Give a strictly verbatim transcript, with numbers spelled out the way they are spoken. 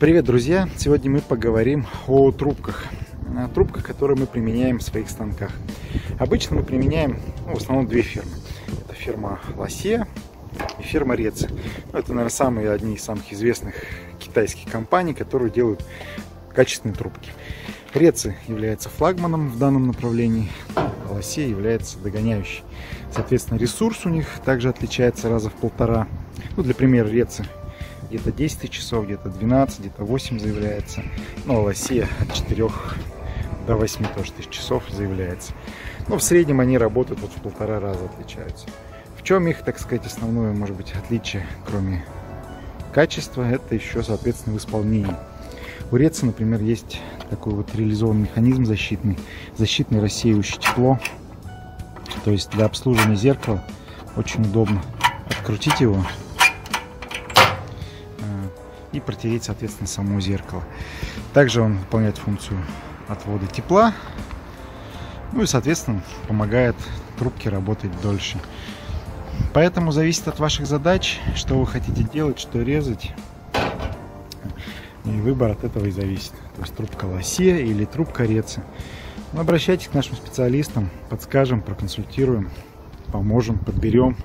Привет, друзья! Сегодня мы поговорим о трубках, о трубках, которые мы применяем в своих станках. Обычно мы применяем, ну, в основном две фирмы. Это фирма Lasea и фирма Reci. Ну, это, наверное, самые, одни из самых известных китайских компаний, которые делают качественные трубки. Reci является флагманом в данном направлении, а Lasea является догоняющей. Соответственно, ресурс у них также отличается раза в полтора. Ну, для примера, Reci где-то десять часов, где-то двенадцать, где-то восемь заявляется. Ну, а Lasea от четырёх до восьми тоже тысяч часов заявляется. Но в среднем они работают вот в полтора раза отличаются. В чем их, так сказать, основное, может быть, отличие, кроме качества, это еще, соответственно, в исполнении. У Reci, например, есть такой вот реализованный механизм защитный, защитный рассеивающий тепло. То есть для обслуживания зеркала очень удобно открутить его и протереть, соответственно, само зеркало. Также он выполняет функцию отвода тепла, ну и, соответственно, помогает трубке работать дольше. Поэтому зависит от ваших задач, что вы хотите делать, что резать, и выбор от этого и зависит. То есть трубка Lasea или трубка Reci. Обращайтесь к нашим специалистам, подскажем, проконсультируем, поможем, подберем.